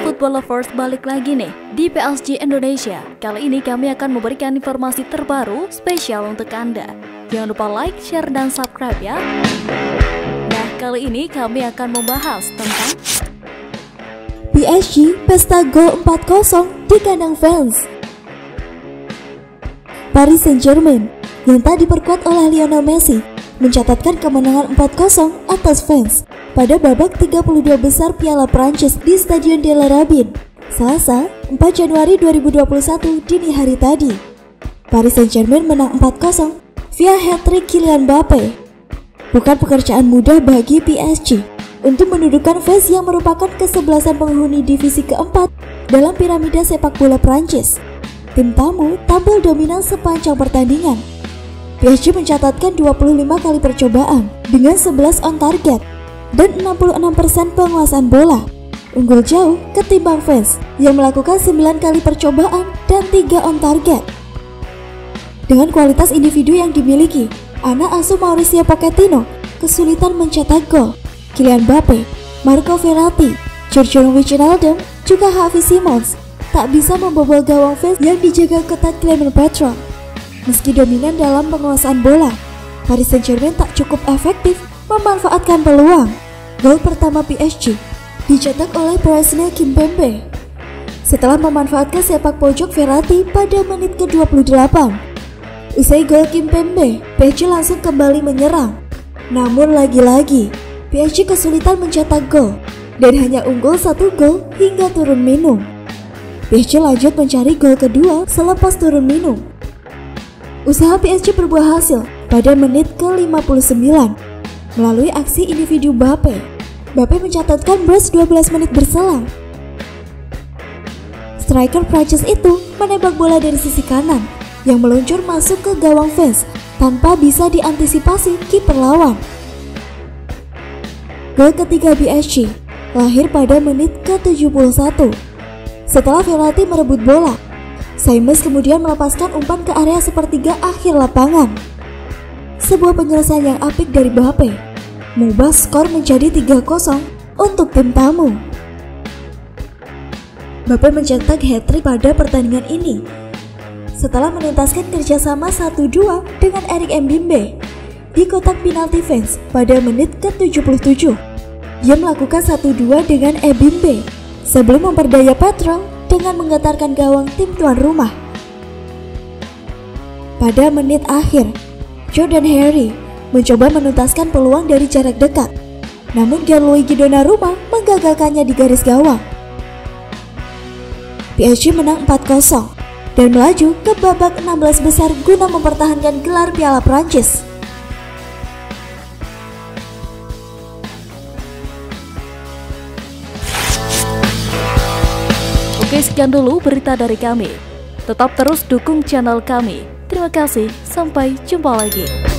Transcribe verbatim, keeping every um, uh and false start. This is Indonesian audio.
Football Lovers, balik lagi nih di P S G Indonesia. Kali ini kami akan memberikan informasi terbaru spesial untuk Anda. Jangan lupa like, share, dan subscribe ya. Nah, kali ini kami akan membahas tentang P S G pesta gol empat kosong di kandang Vannes. Paris Saint-Germain yang tak diperkuat oleh Lionel Messi mencatatkan kemenangan empat kosong atas Vannes pada babak tiga puluh dua besar Piala Prancis di Stadion de la Rabine, Selasa empat Januari dua ribu dua puluh satu dini hari tadi. Paris Saint-Germain menang empat kosong via hat-trick Kylian Mbappe. Bukan pekerjaan mudah bagi P S G untuk mendudukan Vannes yang merupakan kesebelasan penghuni divisi keempat dalam piramida sepak bola Prancis. Tim tamu tampil dominan sepanjang pertandingan. P S G mencatatkan dua puluh lima kali percobaan dengan sebelas on target dan enam puluh enam persen penguasaan bola. Unggul jauh ketimbang Vannes yang melakukan sembilan kali percobaan dan tiga on target. Dengan kualitas individu yang dimiliki, anak asuh Mauricio Pochettino kesulitan mencetak gol. Kylian Mbappe, Marco Verratti, Jorginio Wijnaldum, juga Xavi Simons tak bisa membobol gawang Vannes yang dijaga ketat Clement Petrel. Meski dominan dalam penguasaan bola, Paris Saint-Germain tak cukup efektif memanfaatkan peluang. Gol pertama P S G dicetak oleh Presnel Kimpembe setelah memanfaatkan sepak pojok Verratti pada menit ke dua puluh delapan. Usai gol Kimpembe, P S G langsung kembali menyerang. Namun lagi-lagi, P S G kesulitan mencetak gol dan hanya unggul satu gol hingga turun minum. P S G lanjut mencari gol kedua selepas turun minum. Usaha P S G berbuah hasil pada menit ke lima puluh sembilan melalui aksi individu Mbappe. Mbappe mencatatkan brace dua belas menit berselang. Striker Prancis itu menembak bola dari sisi kanan yang meluncur masuk ke gawang Vannes tanpa bisa diantisipasi kiper lawan. Gol ketiga P S G lahir pada menit ke tujuh puluh satu. Setelah Verratti merebut bola, Simons kemudian melepaskan umpan ke area sepertiga akhir lapangan. Sebuah penyelesaian yang apik dari Mbappe mengubah skor menjadi tiga kosong untuk tim tamu. Mbappe mencetak hat-trick pada pertandingan ini setelah menuntaskan kerjasama satu dua dengan Erik Mbembe di kotak penalti Vannes pada menit ke tujuh puluh tujuh. Dia melakukan satu dua dengan Mbembe sebelum memperdaya Petrel dengan menggetarkan gawang tim tuan rumah. Pada menit akhir, Jordan Harry mencoba menuntaskan peluang dari jarak dekat, namun Gianluigi Donnarumma menggagalkannya di garis gawang. P S G menang empat kosong dan melaju ke babak enam belas besar guna mempertahankan gelar Piala Prancis. Oke, sekian dulu berita dari kami. Tetap terus dukung channel kami. Terima kasih, sampai jumpa lagi.